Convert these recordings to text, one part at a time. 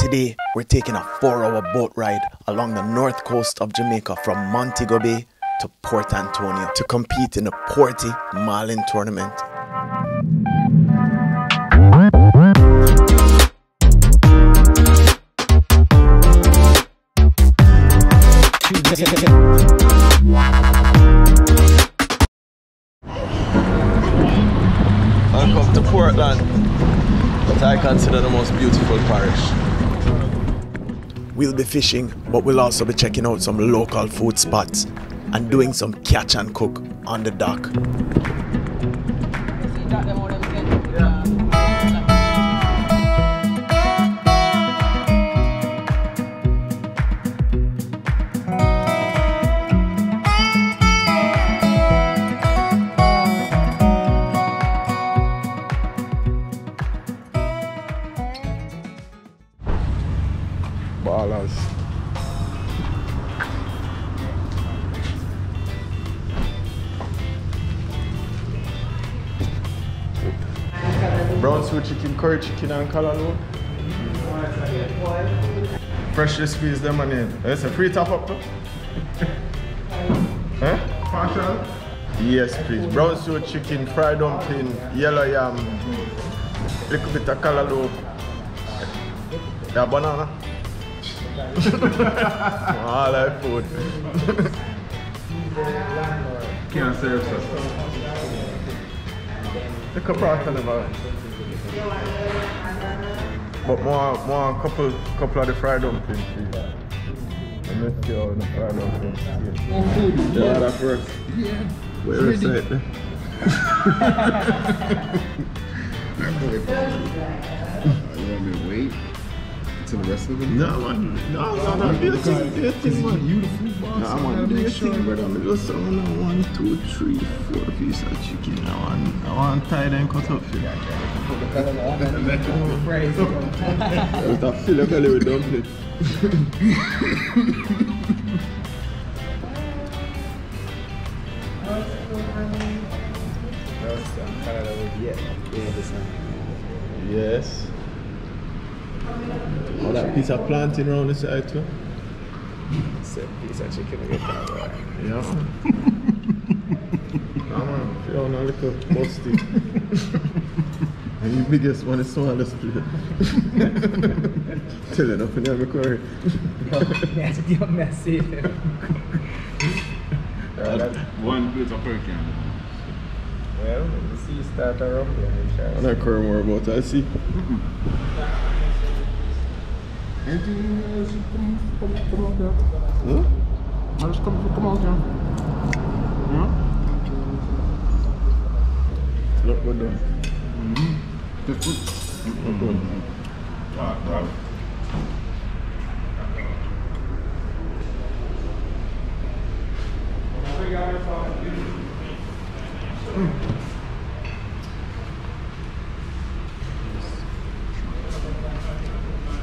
Today, we're taking a 4-hour boat ride along the north coast of Jamaica from Montego Bay to Port Antonio to compete in the Porty Marlin Tournament. Welcome to Portland, what I consider the most beautiful parish. We'll be fishing, but we'll also be checking out some local food spots and doing some catch and cook on the dock. Ballers. Brown stew chicken, curry chicken and callaloo. Freshly squeezed lemon in. It's a free top up too. Huh? Partial? Yes please. Brown stew chicken, fried dumpling, yellow yam, little bit of callaloo. Yeah, banana. All that food. Can't serve us. Look at Broughton about. But more couple of the fried dumplings, please. And let's see how the fried dumplings. Yeah, yeah, that works. Yeah. Where is it? You want me to wait? To the rest of them? No, beautiful. I want to make sure, brother. Just on 1, 2, 3, 4 pieces of chicken. I want tied and cut up. With a fillet belly with dumpling. Yes. Oh, that piece of planting around the side too. It's a piece of chicken again. Yeah. I'm feeling a little busty. And the biggest one is smallest. Till it up in the record. That's your message. One plate of pork. Well, you see, you start around here. I'm not care more about that. I see. It's not good though. It's good. Wow.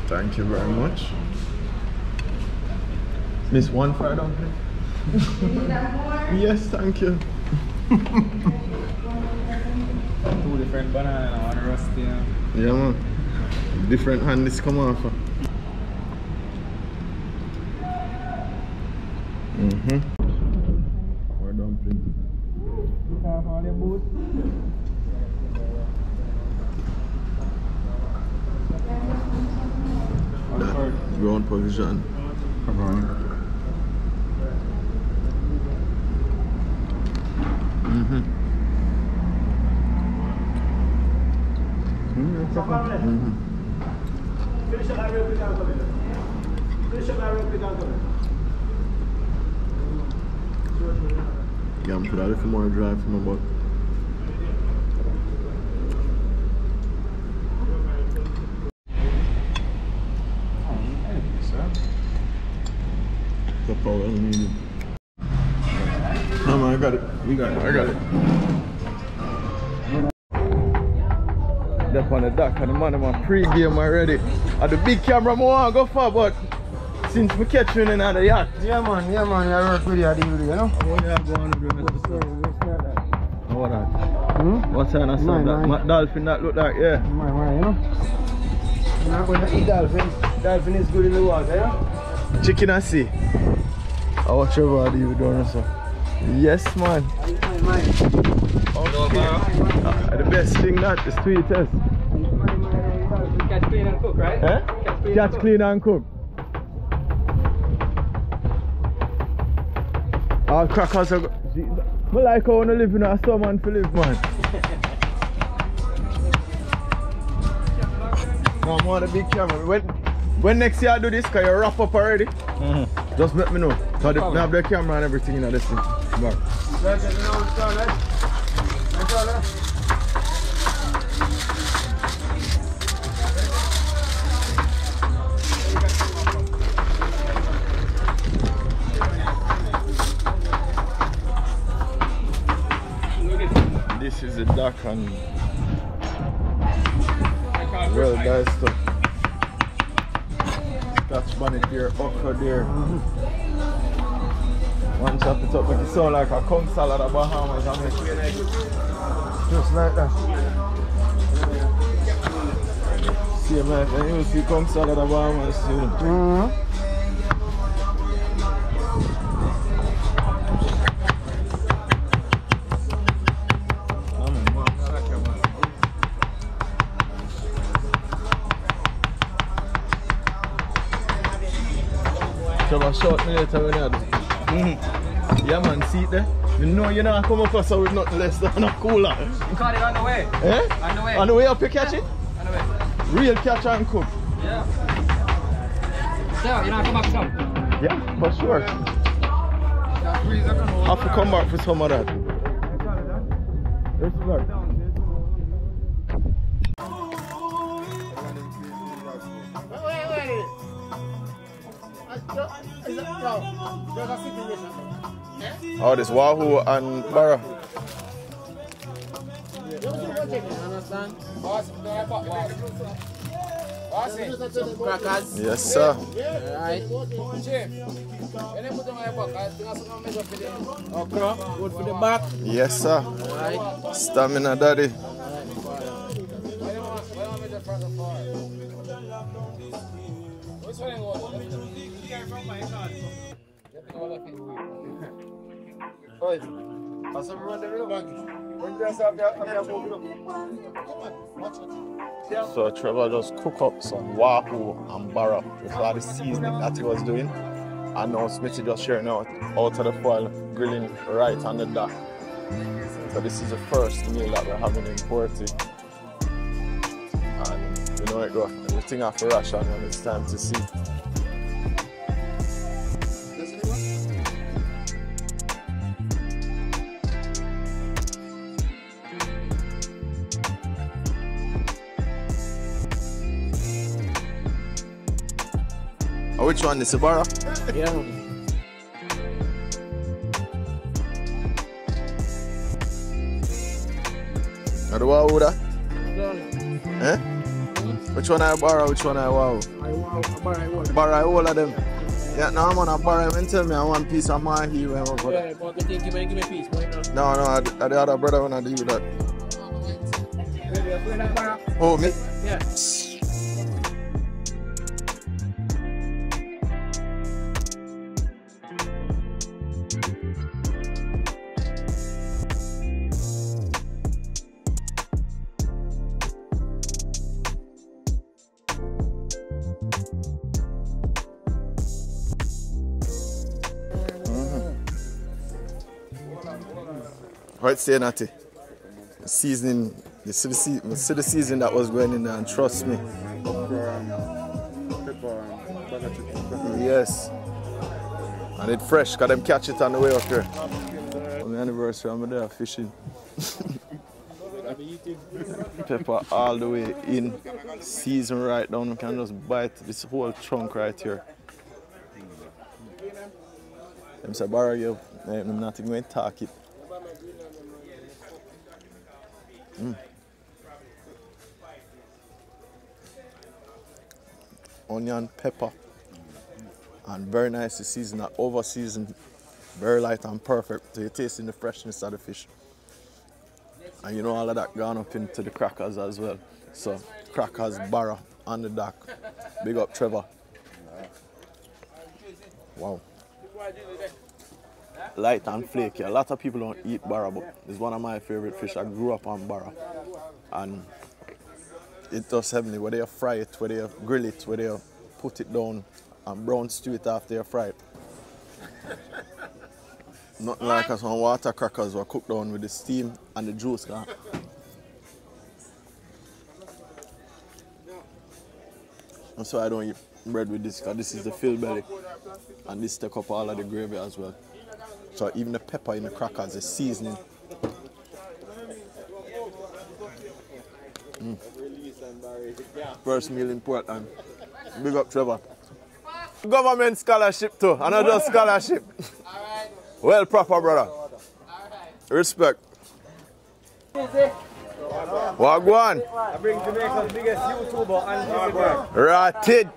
Thank you very much. Miss one fried dumpling. Yes, thank you. 2 different banana and 1 rusty. Yeah man. Different hand this come off. Or dumpling. You have all your boots. Grown provision. Finish up that real quick out of it. Yeah, I'm put out a few more drive from my boat. I got it. I got it. Up on the dock and the man I'm pre-game already. At the big camera I go for, but since we catch you in the yacht. Yeah man, I work with you at the video, you know? What that? What's that? Dolphin that look like, yeah. You know? Now I'm going to eat dolphin. Dolphin is good in the water, yeah? Chicken I see. I watch your body, you don't know, sir. Yes, man. Okay. The best thing that is to eat us. Catch clean and cook, right? Eh? Catch clean and cook. All crackers are... I like how I want to live in a summer to live, man. No, I'm on a big camera. When next year I do this, because you wrap up already, just let me know. Because they have their camera and everything in this thing. Back. This is a duck and well guys stuff. Scotch bonnet there, okra there. One chop it up, make it sound like a conch salad of Bahamas. Just like that. See man, and you see conch salad of Bahamas soon. So I shot me later when I do. Yeah man, see it there? You know you're not come across with nothing less than a cooler. You caught it on the way. Eh? On the way. On the way up you catch it? On the way. Real catch and cook. Yeah. So you know come back for some? Yeah, for sure. I have to come back for some of that. There's the vlog. Oh, this Wahoo and Barra. Yes, sir. Right. Good for the back. Yes, sir. Right. Stamina, daddy. Oi, passa por onde eu vou. So Trevor just cooked up some Wahoo and Barra with all the seasoning that he was doing. And now Smithy just sharing out of the foil, grilling right on the dock. So this is the first meal that we're having in Porty. And you know it goes, everything after ration when it's time to see. Which one is Barra? Yeah. Are the Wahoo that? Eh? Which one I Barra? Which one I Wahoo? Barra, I all of them. Yeah, no, I'm on a Barra. When tell me I want piece of my heel. Yeah, but give me a piece. No, no, I the other brother when I deal with that. Oh, me? Yeah. Right, say nothing. Seasoning, you see the season that was going in there, and trust me. Yes. And it's fresh, because them catch it on the way up here. On the anniversary, I'm there fishing. Pepper all the way in, season right down. We can just bite this whole trunk right here. Them say, Barra, you not even talk it. Onion, pepper, and very nice to season that over seasoned, very light and perfect. So you're tasting the freshness of the fish. And you know all of that gone up into the crackers as well. So crackers, Barra, on the dock. Big up, Trevor. Wow. Light and flaky. A lot of people don't eat barra, but it's one of my favorite fish. I grew up on barra. And it does heavenly. Whether you fry it, whether you grill it, whether you put it down and brown stew it after you fry it. Nothing like us on water crackers were cooked down with the steam and the juice. Huh? That's why I don't eat bread with this, because this is the fill belly. And this take up all of the gravy as well. So even the pepper in the crackers is seasoning. Mm. First meal in Port Ann. Big up, Trevor. Government scholarship too, another scholarship. Well proper, brother. Respect. Wagwan. I bring Jamaica's biggest YouTuber and YouTuber. Ratted.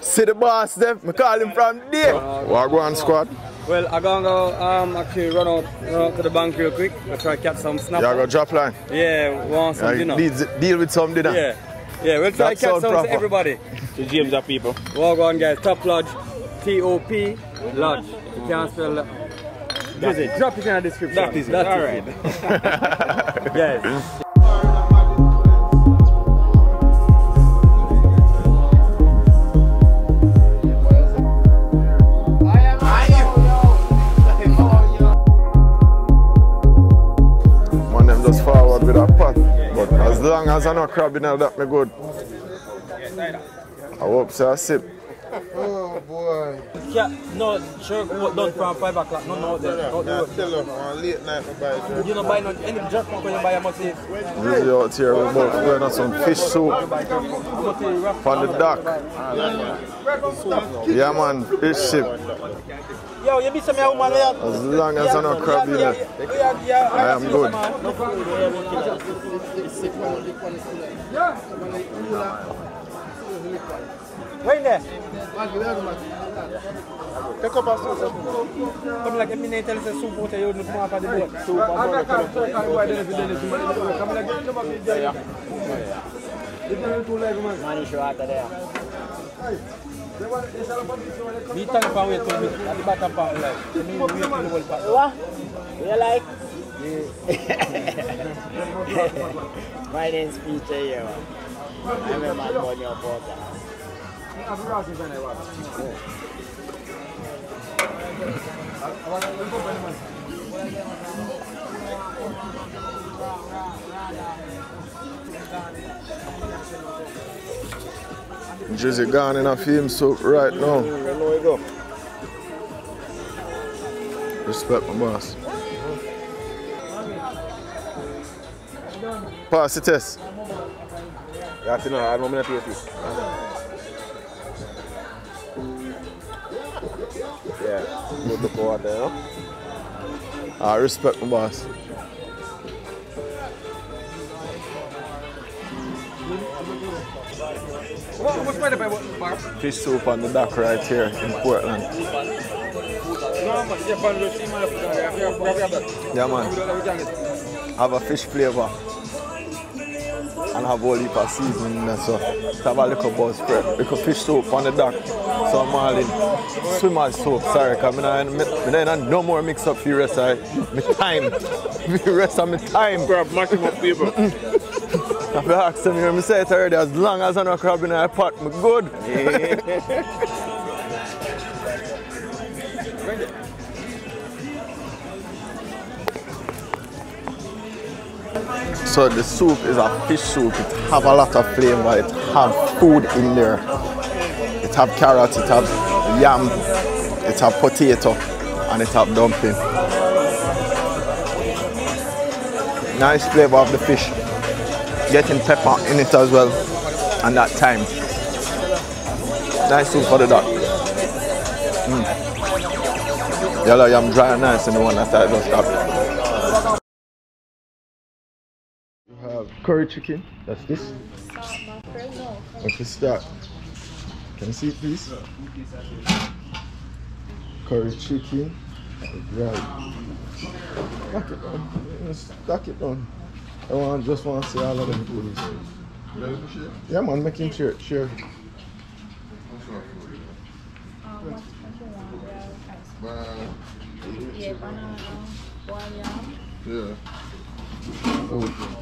See the boss them. I call him from there. Wagwan squad. Well, I'm going to actually run out to the bank real quick. I'll try to catch some snapper. You're going to drop line? Yeah, want some dinner. Deal with some dinner. Yeah, yeah, we'll try to catch some proper. To everybody. To James of people. Wagwan guys, Top Lodge, T-O-P, Lodge. If you can't spell that. Drop it in the description. That is it. All right. Yes. As long as I know crabbing out that me good. I hope so I sip. Oh boy. Yeah, no, sure done from 5 o'clock. No, no, no. Late night I buy drink. You don't buy any drink when you buy a motif. Really out here we're about going on some fish soup. From the dock. Yeah man, fish soup. Yo, you be some woman there. As long as I know crabbing yeah. I am good. Wait there. Take up a soup. Come like a minute, tell us a soup water, you don't have to do it. Soup, I'm not going to talk about it. Come like a little bit there. Money show out there. We turn up and wait for me at the bottom part of life. What? You like? My name's Peter, yeah. I'm a man on your podcast. Jizzy gone in a film soup right now. Respect my boss. Pass the test. That's enough. I don't want to taste it. Yeah, good look over there. I respect my boss. Fish soup on the dock right here in Portland. Yeah, man. Have a fish flavor. And have all heap of seasoning and so have a little buzz spread. Little fish soup on the dock. So marlin. Swimmer soap, sorry, because I don't no more mix up for the rest of my time. The rest of my time. Crab maximum people. If you ask me, I say it already, as long as I know crab in a pot, I'm good. Yeah. So the soup is a fish soup, it have a lot of flavor, it have food in there. It have carrot, it have yam, it have potato, and it have dumpling. Nice flavor of the fish. Getting pepper in it as well, and that thyme. Nice soup for the duck. Mm. Yellow yam dry and nice in the one that I just got. Curry chicken, that's this. What is that? Can you see it, please? Curry chicken. Right. Stack it on. I just want to see all of them do this. Yeah, man, making church, sure. Yeah. Oh.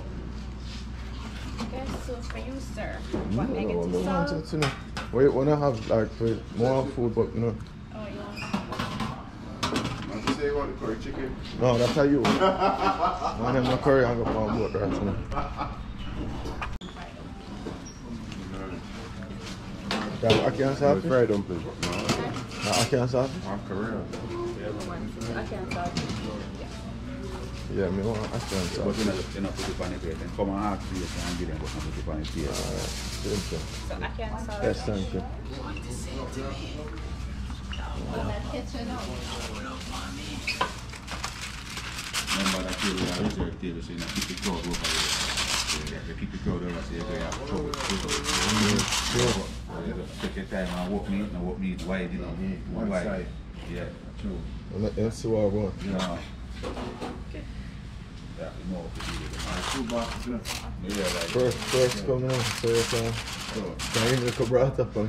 Okay, so for you, sir, what negative salt? No, no, we want to have like more food, but no. Oh, yeah. You say you want the curry chicken? No, that's how you. I have no curry, I'm going to pound boat right now. Do you have Ackee sausage? Fried dumplings. No. Ackee sausage? I'm Korean. Ackee sausage. Yeah, me want Ackee sausage. But you're not put it on the plate. Then come and ask me if I'm getting it, but not put it on the plate. Thank you. So Ackee sausage? Yes, thank you. Remember that you reserve table, so you're not keep the crowd over there. They keep the crowd over, so you have trouble. Take your time and walk me wide, you know. One side. Yeah, true. Let's see what I want. Yeah. Okay. Yeah, you know what to do. First come on, first time. Can you make a brat up on?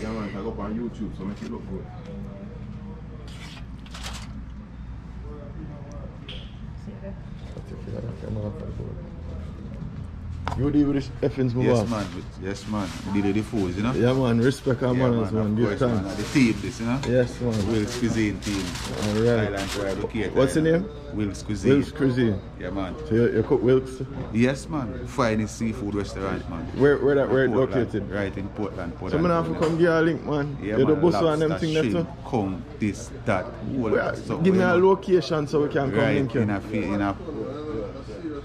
Yeah, man, I go up on YouTube, so make it look good. You deal with the effings, my boss. Yes, man. You deal with the foods, you know? Yeah, man. Respect our manners, man. Give thanks. The team, this, you know? Yes, man. Will's Cuisine team. All right. What's the name? Will's Cuisine. Will's Cuisine. Yeah, man. So you cook Will's? Yes, man. Finest seafood restaurant, man. Where it's located? Right in Portland. So I'm going to have to come give you a link, man. Yeah, man. Lobster, shrimp, thing, come, this, that. Give me a location so we can come link you.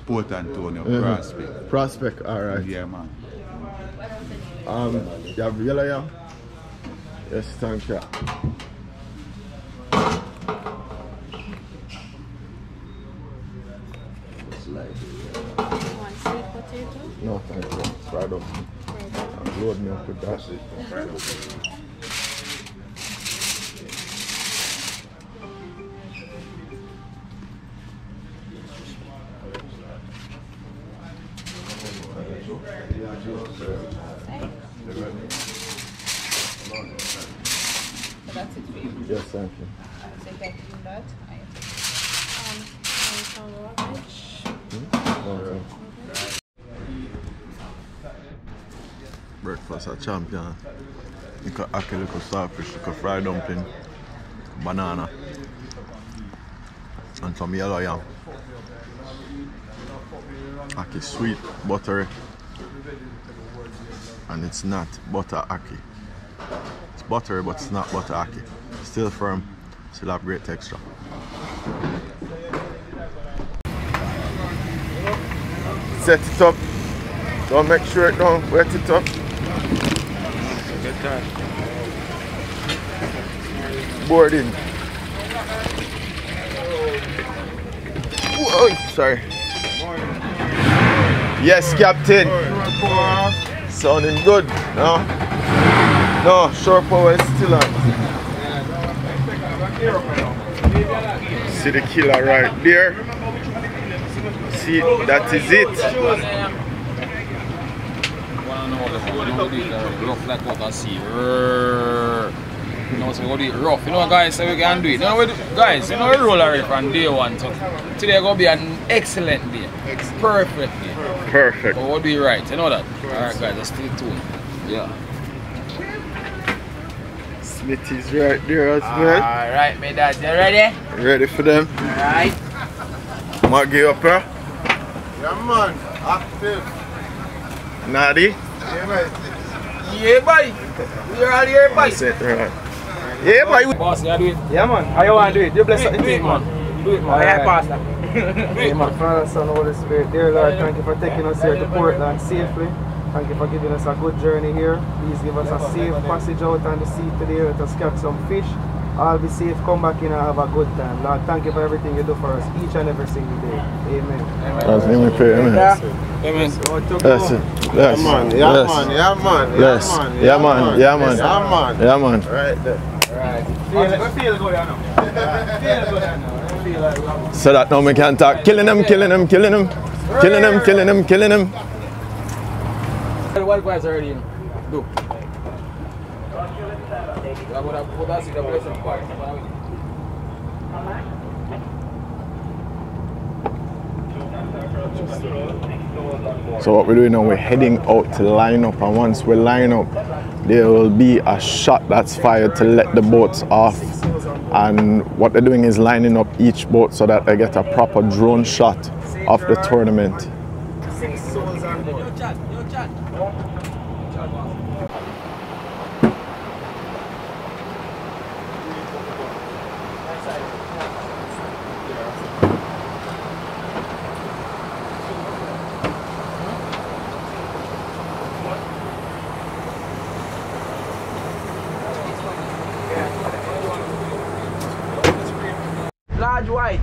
Port Antonio, Prospect. Prospect, alright. Yeah, man. You have yellow yam? Yes, thank you. One sweet potato? No, thank you. Fried up. And load me up with that. Fried up. Yes, thank you. I'll take that in that. Some rubbish. Okay. Breakfast at Champion. You can ack a little starfish, you can fry dumpling, banana, and some yellow yam. Ackee sweet, buttery. And it's not butter ackee. It's buttery, but it's not butter ackee. Still firm, still have great texture. Set it up. Don't make sure it don't wet it up. Good time. Board in. Oh, sorry. Yes, Captain. Sounding good, no? No, shore power is still on. See the killer right there. See, that is it. No, so we gonna do it rough. You know, guys, so we can do it. No, guys, you know, we roll already from day one. So today gonna be an excellent day. Perfect day. Perfect. But we'll do it right. You know that. All right, guys, let's stay tuned. Yeah. Smitty's right there as well. Alright, my dad, you ready? Ready for them. Alright. Maggie up here. Yeah, man. Active. Nadi. Yeah, boy. You're all here, boy. Set, right. Yeah, boy. Boss, you do it. Yeah, man. How you want to do it? You bless it. Do it, man. Do it, man. I pass that. Hey, my Father, Son, Holy Spirit. Dear Lord, thank you for taking us here to Portland safely. Thank you for giving us a good journey here. Please give us a safe passage out on the sea today. Let us catch some fish. I'll be safe. Come back in and have a good time. Lord, thank you for everything you do for us each and every single day. Amen. Amen. Amen. Amen. Bless it. Bless. Yeah, man. Yeah, man. Yeah, man. Yeah, man. Yeah, man. Right there. Right. Feel good now. Feel good now. So that now we can talk. Killing them. Killing him, killing him, killing him. One guy's already in. Do. So what we're doing now, we're heading out to line up, and once we line up, there will be a shot that's fired to let the boats off. And what they're doing is lining up each boat so that they get a proper drone shot of the tournament. Large white.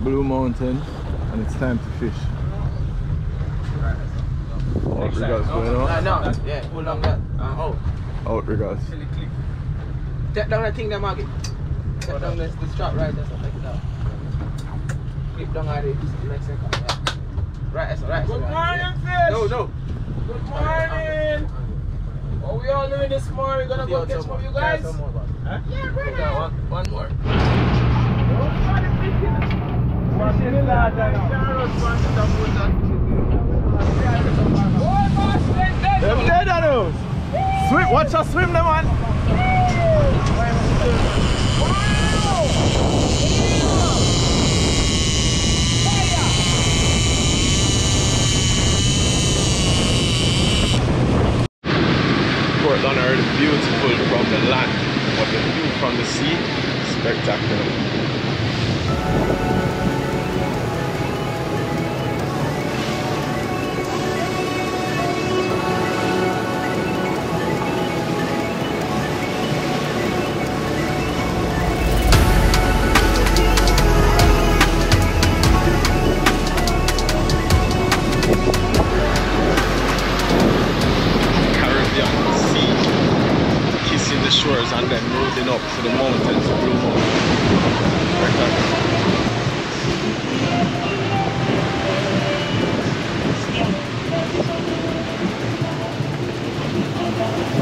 Blue Mountain, and it's time to fish. Out regards going on. No, no, yeah, hold on that. Out regards. Take down that thing there, Maggie. Take down this trap right there, so take it down. Clip down at it, next second. Right, so right. Good morning, fish! No, no. Good morning! What we all doing this morning? We're gonna go catch some of you guys? Huh? Yeah, brother! One more. Swim, watch her swim, the man. Port Donner is beautiful from the land, but the view from the sea is spectacular. And then moving up to the mountains, Blue Mountain.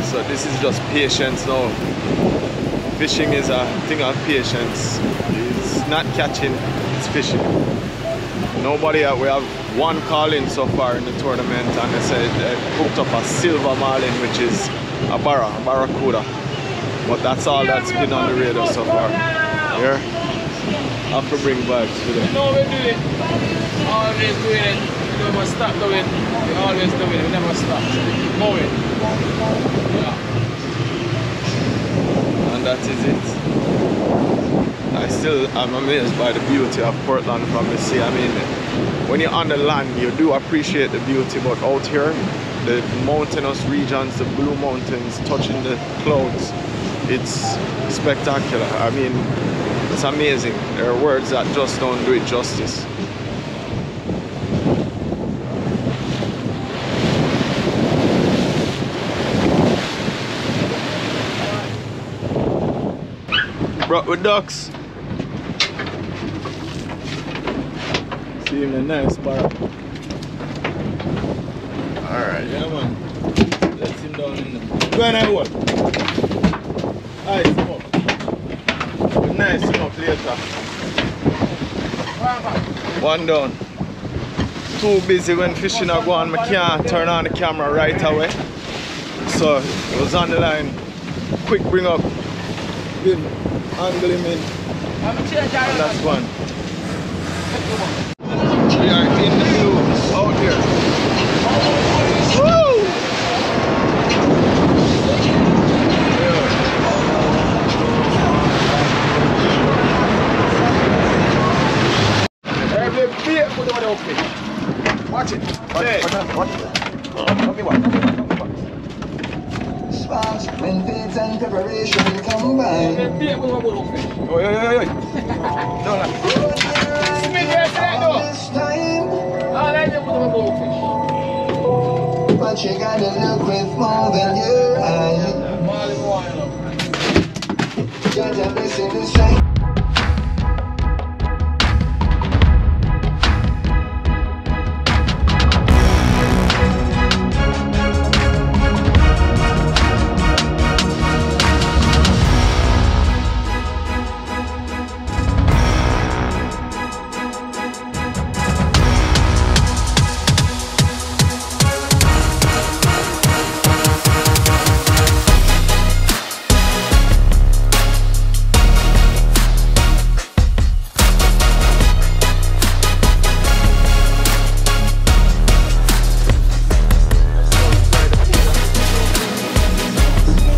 So this is just patience now. Fishing is a thing of patience. It's not catching, it's fishing. We have one call in so far in the tournament, and they said they hooked up a silver marlin, which is a barracuda. But that's all that's been on the radar so far. Here, I have to bring vibes to them. You know we do it. Always doing it. We never stop doing it. We always do it. We never stop. We keep going. Yeah. And that is it. I'm amazed by the beauty of Portland from the sea. I mean, when you're on the land, you do appreciate the beauty, but out here, the mountainous regions, the Blue Mountains, touching the clouds, it's spectacular. I mean, it's amazing. There are words that just don't do it justice. Brought with ducks. See him in the next part. Alright. Yeah, man. Let's him down in the... Go and I walk. Ice him up. We'll nice him up later. One down. Too busy when fishing are going, I can't turn on the camera right away. So it was on the line. Quick bring up. Bim, angle him in. And that's one. We are in the blue out here. Woo! Yeah. Watch it. And preparation combined. But you gotta look with more than your eyes. Gotta listen to say.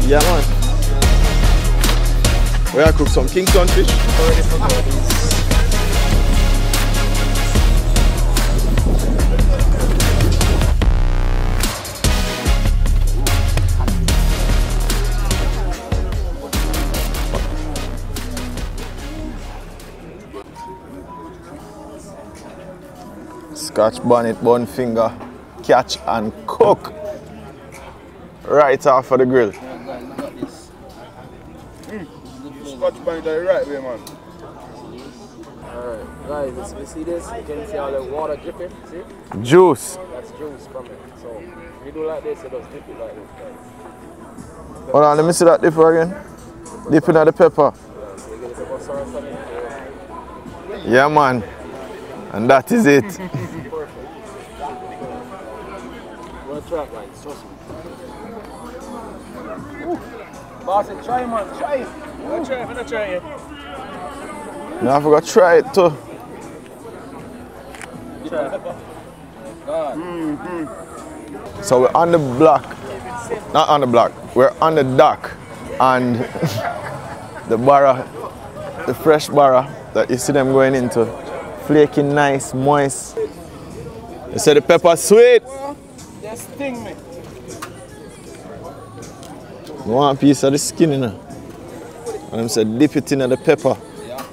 Yeah, man. We are cook some Kingston fish. Scotch bonnet, bun finger, catch and cook. Right off of the grill. Scotch bonnet the right way, man. Alright, guys, you see this? You can see all the water dripping, see? Juice. That's juice from it. So, if you do like this, you just dip it like this, guys. Hold on, let me see that dip again. Dipping at the pepper. Yeah, man. And that is it. Perfect. You want to try it, guys? Trust me. Boss, try, man. Try it. I'm gonna try it. Now I forgot to try it too. So we're on the block. Not on the block. We're on the dock. And the barra, the fresh barra that you see them going into. Flaking nice, moist. You say the pepper sweet. They sting me. You want a piece of the skin, you know? And I said dip it in the pepper. Yeah.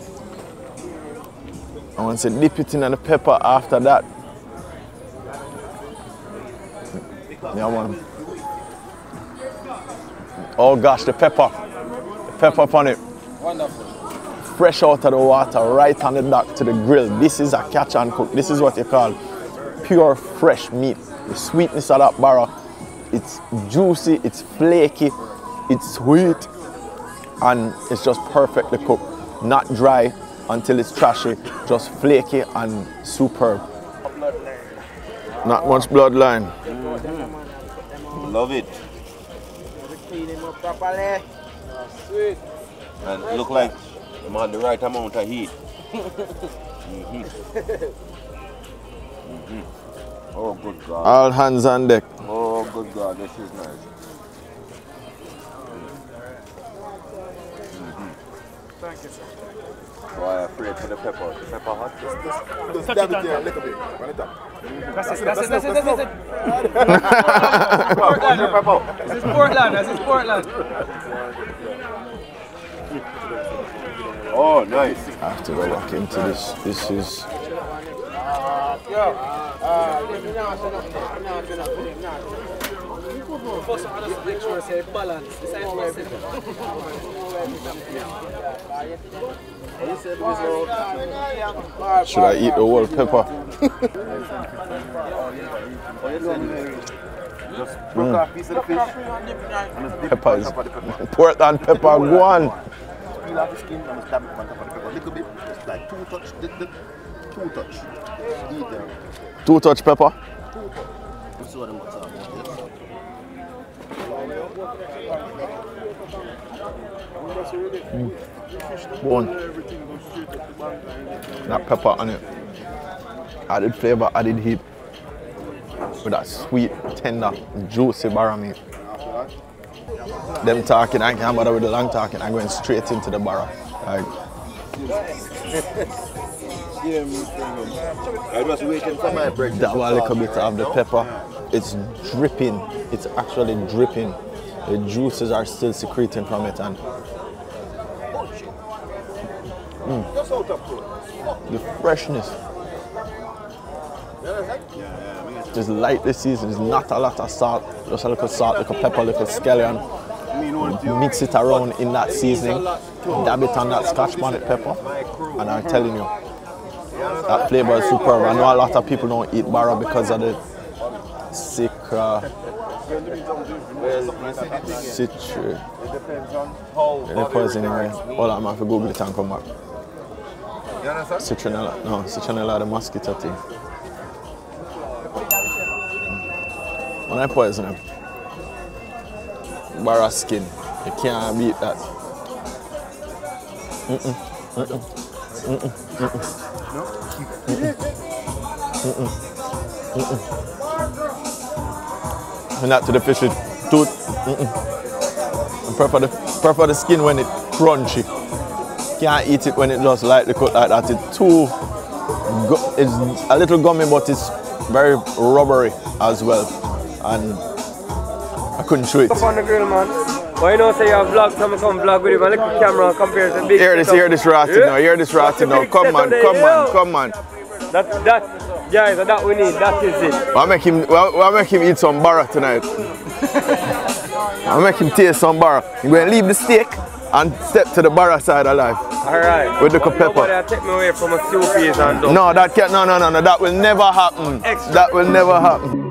I want to dip it in the pepper after that. Yeah, man. Oh gosh, the pepper. The pepper upon it. Wonderful. Fresh out of the water, right on the dock to the grill. This is a catch and cook. This is what you call pure fresh meat. The sweetness of that barra, it's juicy, it's flaky, it's sweet. And it's just perfectly cooked, not dry until it's trashy, just flaky and superb. Not much bloodline. Love it. And it look like I'm on the right amount of heat. Oh, good God. All hands on deck. Oh, good God, this is nice. Thank you, sir. So I afraid for the pepper. The pepper hot? Just dab it here a little bit. Run it up. That's it. Portland. This is Portland. Oh, nice. I have to go back into this. This is... First, I just make sure I say balance. This is possible. Should I eat the whole pepper? Just broke off a piece of the fish and just dip on top of the pepper. Port and pepper, go on. Just peel off the skin and just dab it on top of the pepper a little bit. Just like two touch, two touch. Eat them. Two touch pepper? Two touch. You see what I'm talking about. Bone. That pepper on it. Added flavor, added heat. With that sweet, tender, juicy barra meat. Them talking, I can't bother with the long talking. I'm going straight into the barra. Like. I was waiting for my break. That was a little bit of the pepper. It's dripping. It's actually dripping. The juices are still secreting from it, and the freshness. Just light this season. It's not a lot of salt. Just a little salt, little pepper, little scallion. Mix it around in that seasoning. Dab it on that Scotch bonnet pepper, and I'm telling you, that flavor is superb. I know a lot of people don't eat barra because of the sick. Citrus. The poisoning, all I'm going to Google it and come back. Citronella, no, citronella, the mosquito thing. When I poison them, barra skin, you can't beat that. And that to the fish with tooth. And prefer the skin when it's crunchy. Can't eat it when it just lightly cut like that. It's too, it's a little gummy, but it's very rubbery as well. And I couldn't chew it. Up on the grill, man. Why don't say your vlog, someone come vlog with him. Look at the camera and compare it to big. Hear this ratty now, hear this ratty now. Come on, come on, come on. That. Guys, yeah, that we need, that is it. We'll make him eat some barra tonight. I'll make him taste some barra. You're going to leave the steak and step to the barra side of life. Alright. With the pepper. Take me away from a stew piece and dump. No, that can't, no, that will never happen. Extra. That will never happen.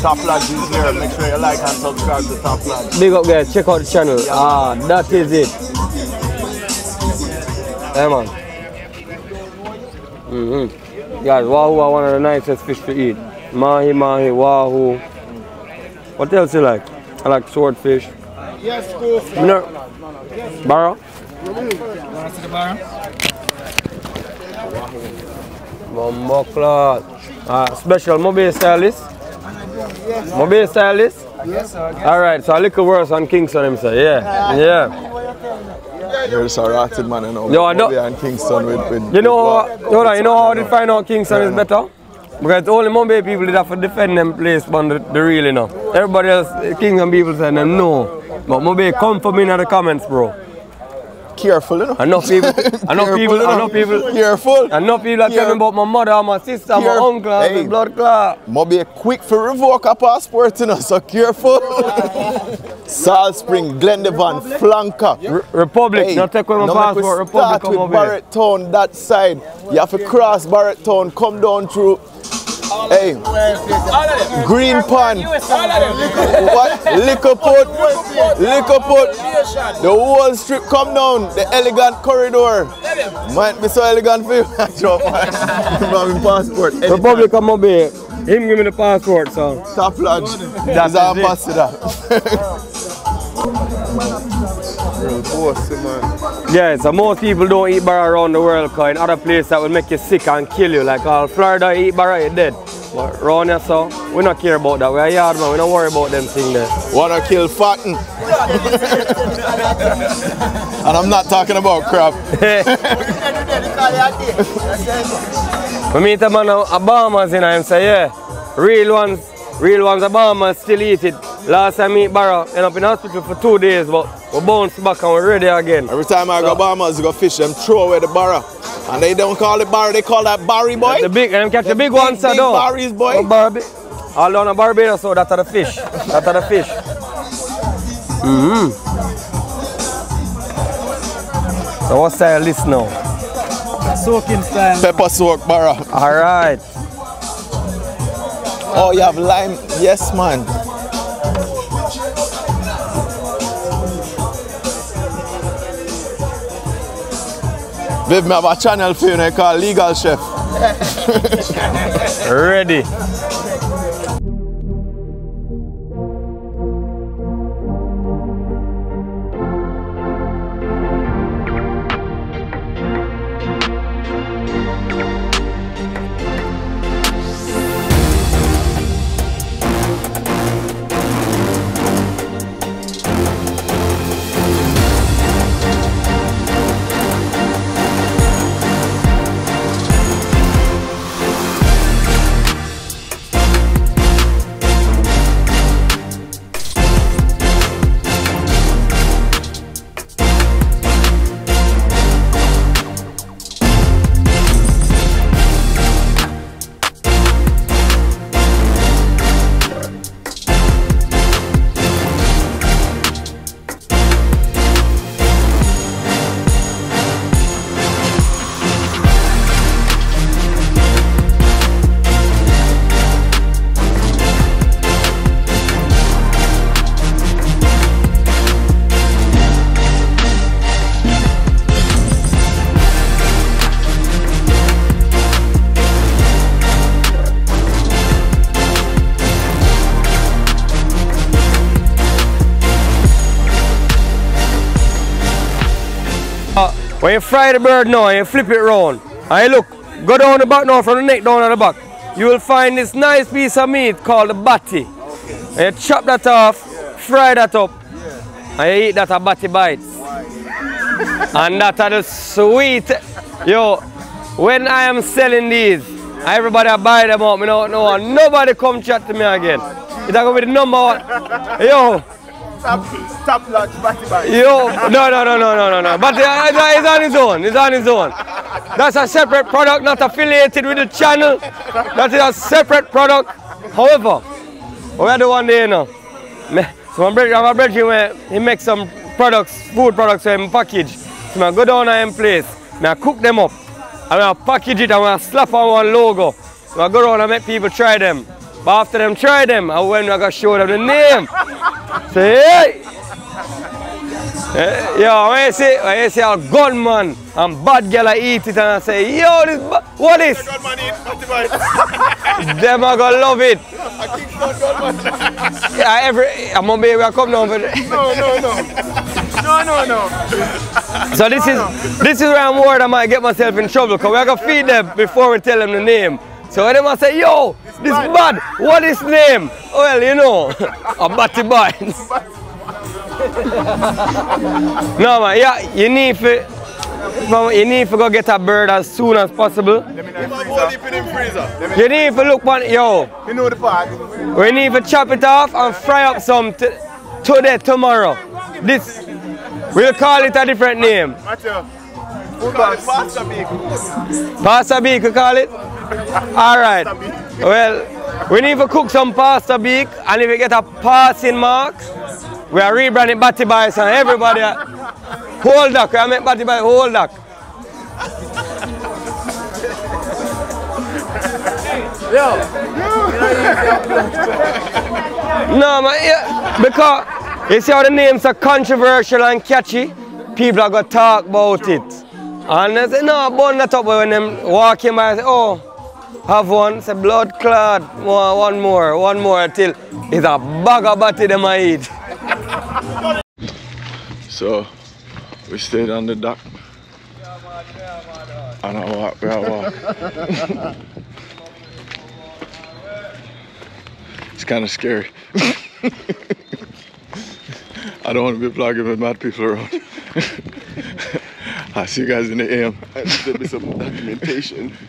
Top Lodge is here. Make sure you like and subscribe to Top Lodge. Big up guys, check out the channel. Yeah. Ah, that is it. Hey man. Guys, wahoo are one of the nicest fish to eat. Mahi mahi, wahoo. What else you like? I like swordfish. Yes, go for it. Barra? You wanna see the barra? Mambo clot. Special Mobe stylist. Mobile stylist? Yes, sir. Alright, so a little worse on Kingston himself, yeah. You're so ratted, man, you know. Mobile and Kingston with you know how they find out Kingston is better? Because only Mobile people that have to defend them place on the real, you know. Everybody else, Kingston people say them no. But Mobile, come for me in the comments, bro. Careful, you know. Enough people that tell me about my mother, my sister, my uncle, my blood clot. Mobe quick for revoke a passport, you know, so careful. Salt Spring, Glendevan, Flanka. Republic, hey, not take away my passport, Republic. Start with Barrett Town, that side. You have to cross Barrett Town, come down through Hey, green pan, what? Liquor pot, the whole strip come down, the elegant corridor. Might be so elegant for you. My passport. Republic of Mobile, him give me the passport, so. Top lodge, that's our ambassador. Yeah, so most people don't eat bara around the world, because in other places that will make you sick and kill you. Like all Florida eat bara, you're dead. But round here, so we don't care about that. We're a yard man, we don't worry about them things there. Wanna kill fatten. And I'm not talking about crap. We meet a man of Bahamas in him, say, yeah, real ones of Bahamas still eat it. Last time I eat bara, end up in hospital for 2 days, but we bounce back and we're ready again. Every time I go Bahamas, I go fish, them throw away the bara. And they don't call it bara, they call that Barry boy. That's the big, and them catch the big ones, though. Big Barry's boy. All down in Barbados, so that are the fish. That are the fish. So what style is this now? Soaking style. Pepper soak bara. All right. Oh, you have lime? Yes, man. Viv, me have a channel for you called Legal Chef. Ready. When you fry the bird now and you flip it round, and you look, go down the back now, from the neck down to the back, you will find this nice piece of meat called the batty. Okay. And you chop that off, fry that up, and you eat that a batty bites. And that are the sweet. Yo, when I am selling these, everybody buy them up, you know, no one, nobody come chat to me again. It's going to be the number one. Yo. Top lodge, batty bites. Yo, no. But it's on his own, That's a separate product, not affiliated with the channel. That is a separate product. However, we had one day, you know. So my brother, he makes some products, food products for him package. So I go down to him place, I cook them up, and I package it and I slap on one logo. So I go around and make people try them. But after them try them, I went and I got show them the name. Say, hey! Yo, when you say a gunman and bad girl I eat it and I say, yo, this what is? Gunman eat batty bites. Them are gonna love it. I think not gunman. Yeah, I'm gonna be able to come down for it. No. So this is where I'm worried I might get myself in trouble, because we're gonna feed them before we tell them the name. So when they must say, yo, this bad, what is name? Well, you know, a batty bites. No man, yeah, you need to go get a bird as soon as possible. You need to look on, yo. You know the part. We need to chop it off and fry up some today, tomorrow. This, we'll call it a different name. We'll call it pasta beak. Pasta beak, we call it? Alright, well, we need to cook some pasta beak, and if we get a passing mark, we are rebranding batty bites and everybody. Whole duck, we are making batty bites whole duck. No, man, yeah, because you see how the names are controversial and catchy, people are going to talk about it. And they say, no, burn that up when them walk in by, oh, have one, say blood clot, one more, till it's a bag of batty them I eat. So, we stayed on the dock. And I walk, I walk. It's kind of scary. I don't want to be vlogging with mad people around. I'll see you guys in the AM. There'll be some documentation.